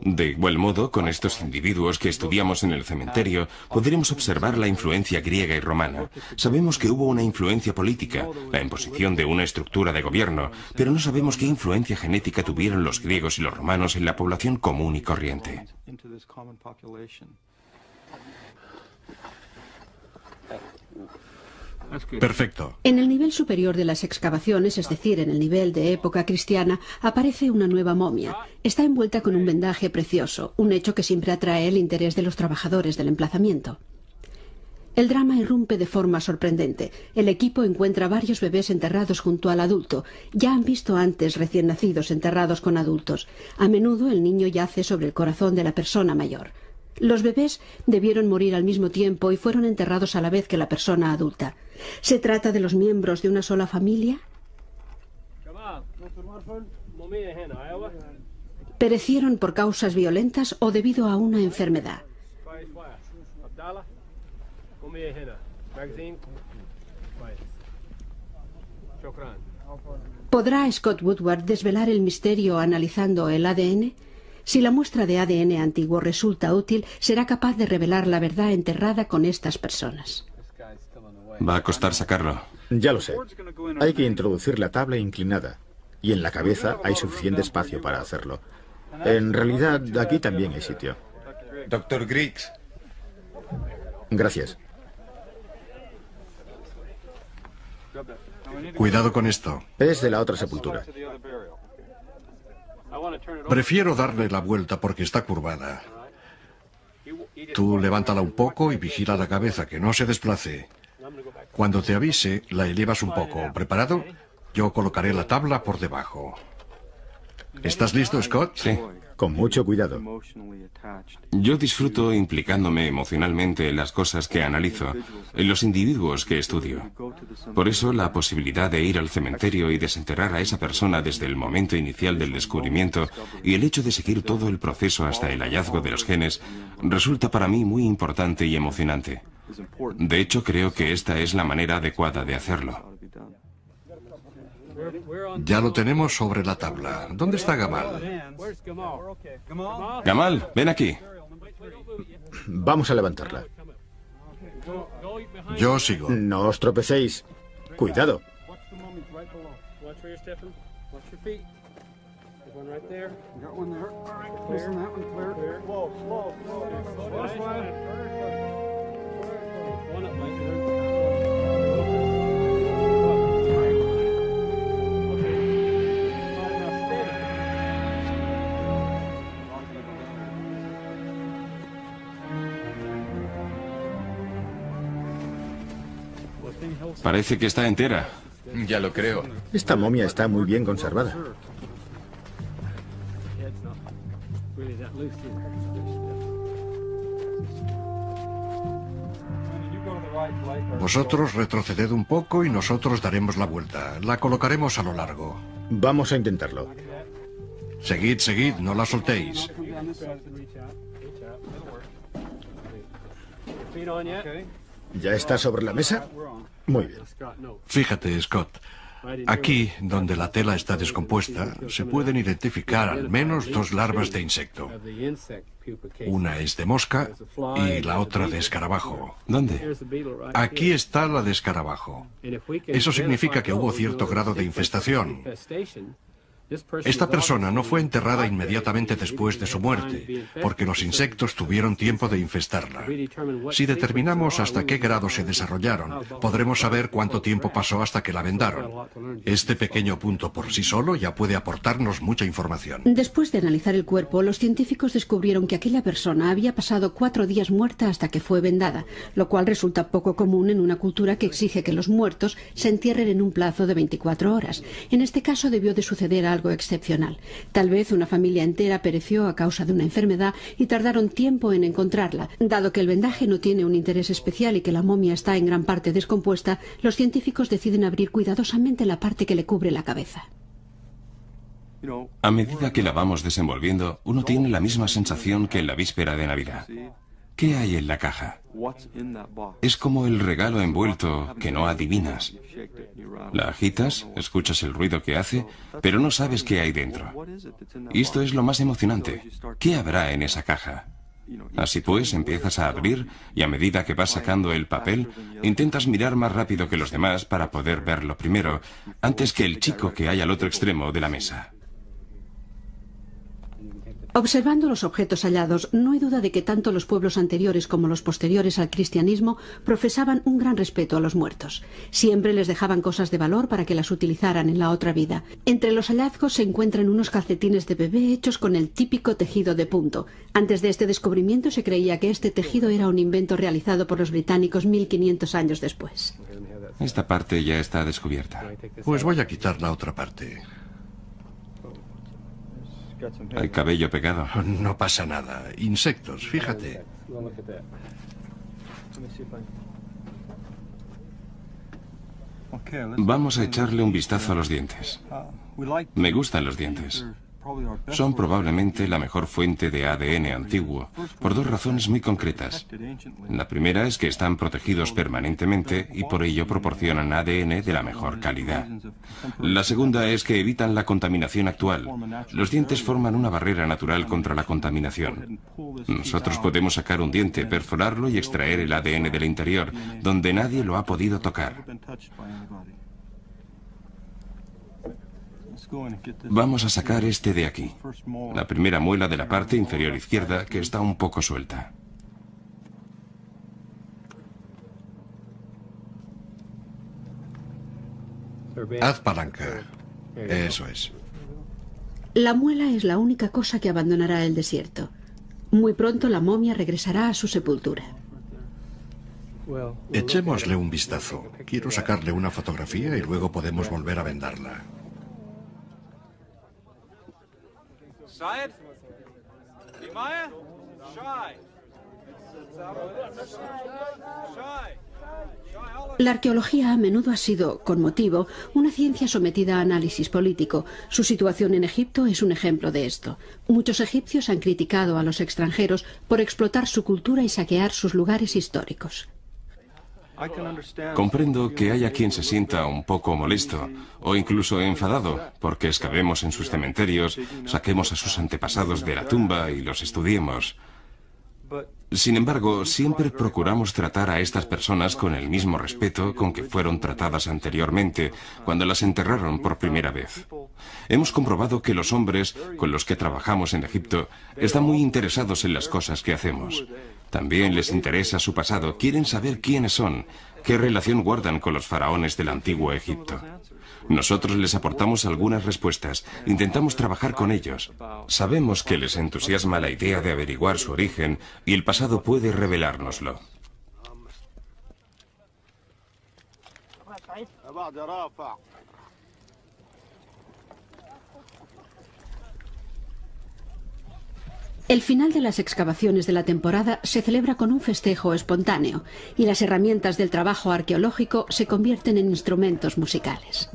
De igual modo, con estos individuos que estudiamos en el cementerio, podremos observar la influencia griega y romana. Sabemos que hubo una influencia política, la imposición de una estructura de gobierno, pero no sabemos qué influencia genética tuvieron los griegos y los romanos en la población común y corriente. Perfecto. En el nivel superior de las excavaciones, es decir, en el nivel de época cristiana, aparece una nueva momia. Está envuelta con un vendaje precioso, un hecho que siempre atrae el interés de los trabajadores del emplazamiento. El drama irrumpe de forma sorprendente. El equipo encuentra varios bebés enterrados junto al adulto. Ya han visto antes recién nacidos enterrados con adultos. A menudo el niño yace sobre el corazón de la persona mayor. Los bebés debieron morir al mismo tiempo y fueron enterrados a la vez que la persona adulta. ¿Se trata de los miembros de una sola familia? ¿Perecieron por causas violentas o debido a una enfermedad? ¿Podrá Scott Woodward desvelar el misterio analizando el A D N? Si la muestra de A D N antiguo resulta útil, será capaz de revelar la verdad enterrada con estas personas. Va a costar sacarlo. Ya lo sé. Hay que introducir la tabla inclinada. Y en la cabeza hay suficiente espacio para hacerlo. En realidad, aquí también hay sitio. Doctor Griggs. Gracias. Cuidado con esto. Es de la otra sepultura. Prefiero darle la vuelta porque está curvada. Tú levántala un poco y vigila la cabeza, que no se desplace. Cuando te avise, la elevas un poco. ¿Preparado? Yo colocaré la tabla por debajo. ¿Estás listo, Scott? Sí. Con mucho cuidado. Yo disfruto implicándome emocionalmente en las cosas que analizo, en los individuos que estudio. Por eso la posibilidad de ir al cementerio y desenterrar a esa persona desde el momento inicial del descubrimiento y el hecho de seguir todo el proceso hasta el hallazgo de los genes resulta para mí muy importante y emocionante. De hecho, creo que esta es la manera adecuada de hacerlo. Ya lo tenemos sobre la tabla. ¿Dónde está Gamal? Gamal, ven aquí. Vamos a levantarla. Yo sigo. No os tropecéis. Cuidado. Parece que está entera. Ya lo creo. Esta momia está muy bien conservada. Vosotros retroceded un poco y nosotros daremos la vuelta. La colocaremos a lo largo. Vamos a intentarlo. Seguid, seguid, no la soltéis. ¿Ya está sobre la mesa? Muy bien. Fíjate, Scott. Aquí, donde la tela está descompuesta, se pueden identificar al menos dos larvas de insecto. Una es de mosca y la otra de escarabajo. ¿Dónde? Aquí está la de escarabajo. Eso significa que hubo cierto grado de infestación. Esta persona no fue enterrada inmediatamente después de su muerte, porque los insectos tuvieron tiempo de infestarla. Si determinamos hasta qué grado se desarrollaron, podremos saber cuánto tiempo pasó hasta que la vendaron. Este pequeño punto por sí solo ya puede aportarnos mucha información. Después de analizar el cuerpo, los científicos descubrieron que aquella persona había pasado cuatro días muerta hasta que fue vendada, lo cual resulta poco común en una cultura que exige que los muertos se entierren en un plazo de veinticuatro horas. En este caso debió de suceder a algo excepcional. Tal vez una familia entera pereció a causa de una enfermedad y tardaron tiempo en encontrarla. Dado que el vendaje no tiene un interés especial y que la momia está en gran parte descompuesta, los científicos deciden abrir cuidadosamente la parte que le cubre la cabeza. A medida que la vamos desenvolviendo, uno tiene la misma sensación que en la víspera de Navidad. ¿Qué hay en la caja? Es como el regalo envuelto que no adivinas. La agitas, escuchas el ruido que hace, pero no sabes qué hay dentro. Y esto es lo más emocionante. ¿Qué habrá en esa caja? Así pues, empiezas a abrir y a medida que vas sacando el papel, intentas mirar más rápido que los demás para poder verlo primero, antes que el chico que hay al otro extremo de la mesa. Observando los objetos hallados, no hay duda de que tanto los pueblos anteriores como los posteriores al cristianismo profesaban un gran respeto a los muertos. Siempre les dejaban cosas de valor para que las utilizaran en la otra vida. Entre los hallazgos se encuentran unos calcetines de bebé hechos con el típico tejido de punto. Antes de este descubrimiento se creía que este tejido era un invento realizado por los británicos mil quinientos años después. Esta parte ya está descubierta. Pues voy a quitar la otra parte. Hay cabello pegado. No pasa nada. Insectos, fíjate. Vamos a echarle un vistazo a los dientes. Me gustan los dientes. Son probablemente la mejor fuente de A D N antiguo, por dos razones muy concretas. La primera es que están protegidos permanentemente y por ello proporcionan A D N de la mejor calidad. La segunda es que evitan la contaminación actual. Los dientes forman una barrera natural contra la contaminación. Nosotros podemos sacar un diente, perforarlo y extraer el A D N del interior, donde nadie lo ha podido tocar. Vamos a sacar este de aquí, la primera muela de la parte inferior izquierda, que está un poco suelta. Haz palanca. Eso es. La muela es la única cosa que abandonará el desierto. Muy pronto la momia regresará a su sepultura. Echémosle un vistazo. Quiero sacarle una fotografía y luego podemos volver a vendarla. La arqueología a menudo ha sido, con motivo, una ciencia sometida a análisis político. Su situación en Egipto es un ejemplo de esto. Muchos egipcios han criticado a los extranjeros por explotar su cultura y saquear sus lugares históricos. Comprendo que haya quien se sienta un poco molesto o incluso enfadado porque excavemos en sus cementerios, saquemos a sus antepasados de la tumba y los estudiemos. Sin embargo, siempre procuramos tratar a estas personas con el mismo respeto con que fueron tratadas anteriormente, cuando las enterraron por primera vez. Hemos comprobado que los hombres con los que trabajamos en Egipto están muy interesados en las cosas que hacemos. También les interesa su pasado, quieren saber quiénes son, qué relación guardan con los faraones del antiguo Egipto. Nosotros les aportamos algunas respuestas, intentamos trabajar con ellos. Sabemos que les entusiasma la idea de averiguar su origen y el pasado puede revelárnoslo. El final de las excavaciones de la temporada se celebra con un festejo espontáneo y las herramientas del trabajo arqueológico se convierten en instrumentos musicales.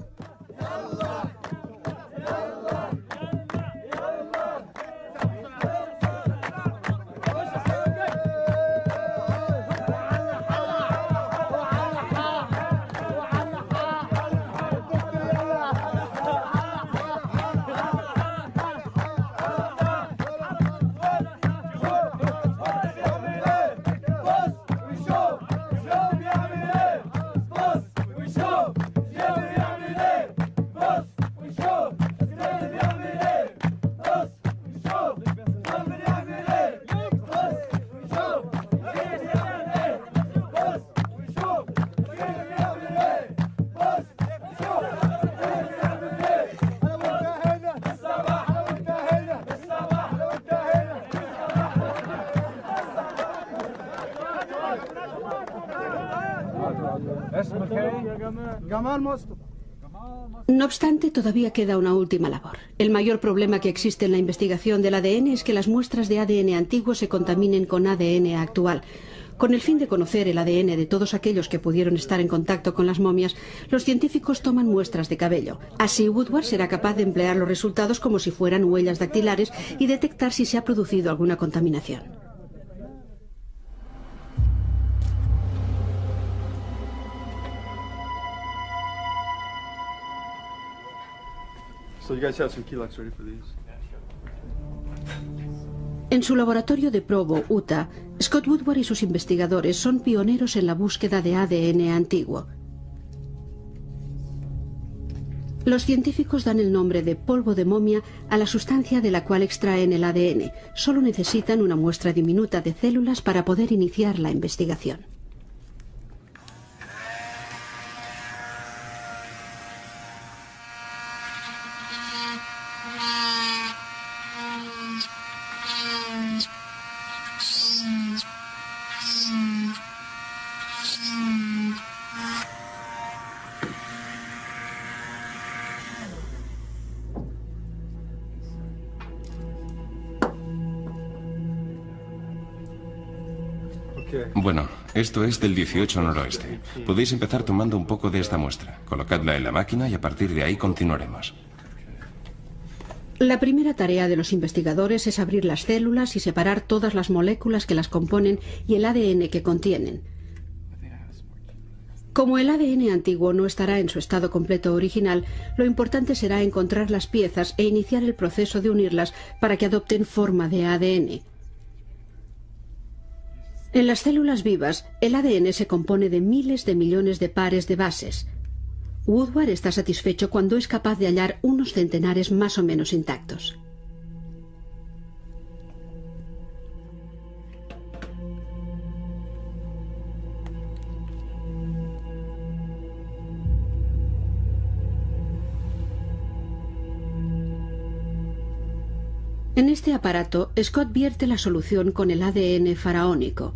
No obstante, todavía queda una última labor. El mayor problema que existe en la investigación del A D N es que las muestras de A D N antiguo se contaminen con A D N actual. Con el fin de conocer el A D N de todos aquellos que pudieron estar en contacto con las momias, los científicos toman muestras de cabello. Así, Woodward será capaz de emplear los resultados como si fueran huellas dactilares y detectar si se ha producido alguna contaminación. En su laboratorio de Provo, Utah, Scott Woodward y sus investigadores son pioneros en la búsqueda de A D N antiguo. Los científicos dan el nombre de polvo de momia a la sustancia de la cual extraen el A D N. Solo necesitan una muestra diminuta de células para poder iniciar la investigación. Bueno, esto es del dieciocho noroeste. Podéis empezar tomando un poco de esta muestra. Colocadla en la máquina y a partir de ahí continuaremos. La primera tarea de los investigadores es abrir las células y separar todas las moléculas que las componen y el A D N que contienen. Como el A D N antiguo no estará en su estado completo original, lo importante será encontrar las piezas e iniciar el proceso de unirlas para que adopten forma de A D N. En las células vivas, el A D N se compone de miles de millones de pares de bases. Woodward está satisfecho cuando es capaz de hallar unos centenares más o menos intactos. En este aparato, Scott vierte la solución con el A D N faraónico.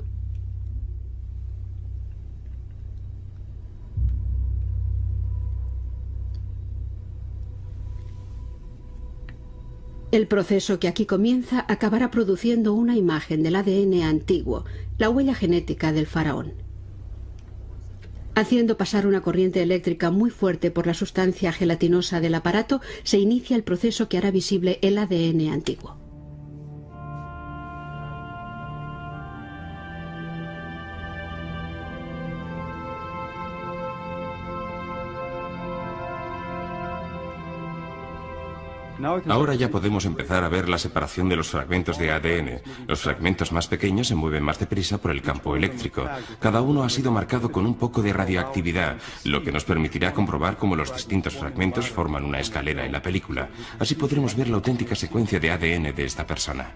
El proceso que aquí comienza acabará produciendo una imagen del A D N antiguo, la huella genética del faraón. Haciendo pasar una corriente eléctrica muy fuerte por la sustancia gelatinosa del aparato, se inicia el proceso que hará visible el A D N antiguo. Ahora ya podemos empezar a ver la separación de los fragmentos de A D N. Los fragmentos más pequeños se mueven más deprisa por el campo eléctrico. Cada uno ha sido marcado con un poco de radioactividad, lo que nos permitirá comprobar cómo los distintos fragmentos forman una escalera en la película. Así podremos ver la auténtica secuencia de A D N de esta persona.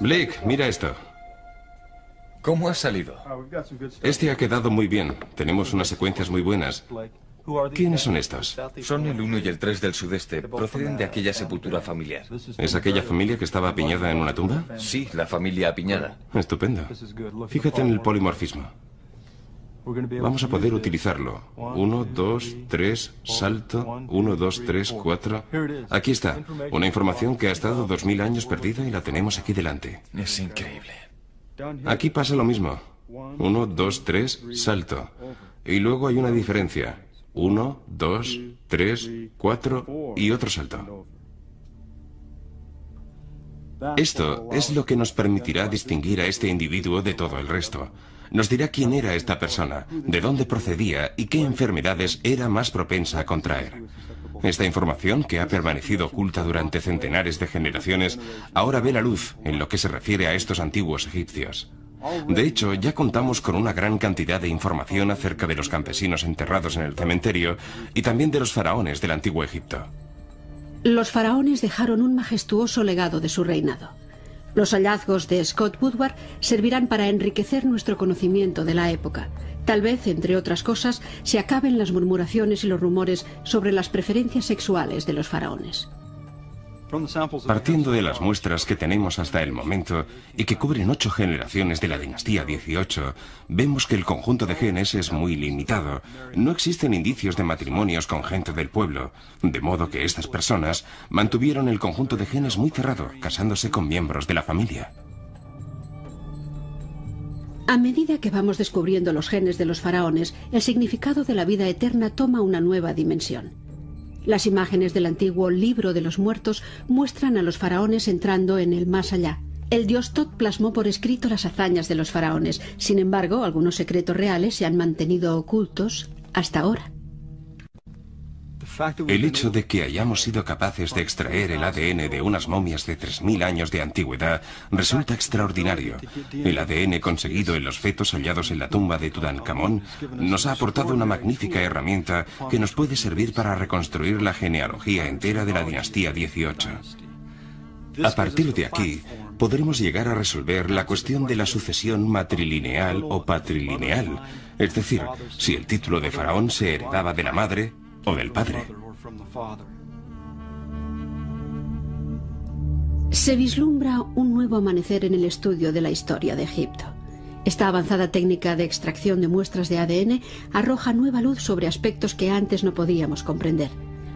Blake, mira esto. ¿Cómo ha salido? Este ha quedado muy bien. Tenemos unas secuencias muy buenas. ¿Quiénes son estos? Son el uno y el tres del sudeste. Proceden de aquella sepultura familiar. ¿Es aquella familia que estaba apiñada en una tumba? Sí, la familia apiñada. Estupendo. Fíjate en el polimorfismo. Vamos a poder utilizarlo. uno, dos, tres, salto, uno, dos, tres, cuatro. Aquí está, una información que ha estado dos mil años perdida y la tenemos aquí delante. Es increíble. Aquí pasa lo mismo. uno, dos, tres, salto. Y luego hay una diferencia. uno, dos, tres, cuatro y otro salto. Esto es lo que nos permitirá distinguir a este individuo de todo el resto. Nos dirá quién era esta persona, de dónde procedía y qué enfermedades era más propensa a contraer. Esta información, que ha permanecido oculta durante centenares de generaciones, ahora ve la luz en lo que se refiere a estos antiguos egipcios. De hecho, ya contamos con una gran cantidad de información acerca de los campesinos enterrados en el cementerio y también de los faraones del antiguo Egipto. Los faraones dejaron un majestuoso legado de su reinado. Los hallazgos de Scott Woodward servirán para enriquecer nuestro conocimiento de la época. Tal vez, entre otras cosas, se acaben las murmuraciones y los rumores sobre las preferencias sexuales de los faraones. Partiendo de las muestras que tenemos hasta el momento y que cubren ocho generaciones de la dinastía dieciocho, vemos que el conjunto de genes es muy limitado. No existen indicios de matrimonios con gente del pueblo, de modo que estas personas mantuvieron el conjunto de genes muy cerrado, casándose con miembros de la familia. A medida que vamos descubriendo los genes de los faraones, el significado de la vida eterna toma una nueva dimensión. Las imágenes del antiguo Libro de los Muertos muestran a los faraones entrando en el más allá. El dios Thot plasmó por escrito las hazañas de los faraones. Sin embargo, algunos secretos reales se han mantenido ocultos hasta ahora. El hecho de que hayamos sido capaces de extraer el A D N de unas momias de tres mil años de antigüedad resulta extraordinario. El A D N conseguido en los fetos hallados en la tumba de Tutankamón nos ha aportado una magnífica herramienta que nos puede servir para reconstruir la genealogía entera de la dinastía dieciocho. A partir de aquí, podremos llegar a resolver la cuestión de la sucesión matrilineal o patrilineal, es decir, si el título de faraón se heredaba de la madre o del padre. Se vislumbra un nuevo amanecer en el estudio de la historia de Egipto. Esta avanzada técnica de extracción de muestras de A D N arroja nueva luz sobre aspectos que antes no podíamos comprender.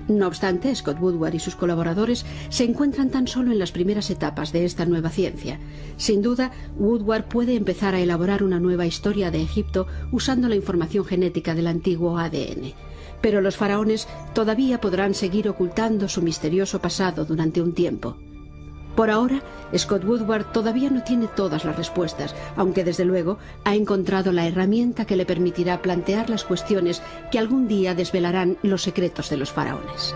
No obstante, Scott Woodward y sus colaboradores se encuentran tan solo en las primeras etapas de esta nueva ciencia. Sin duda, Woodward puede empezar a elaborar una nueva historia de Egipto usando la información genética del antiguo A D N. Pero los faraones todavía podrán seguir ocultando su misterioso pasado durante un tiempo. Por ahora, Scott Woodward todavía no tiene todas las respuestas, aunque desde luego ha encontrado la herramienta que le permitirá plantear las cuestiones que algún día desvelarán los secretos de los faraones.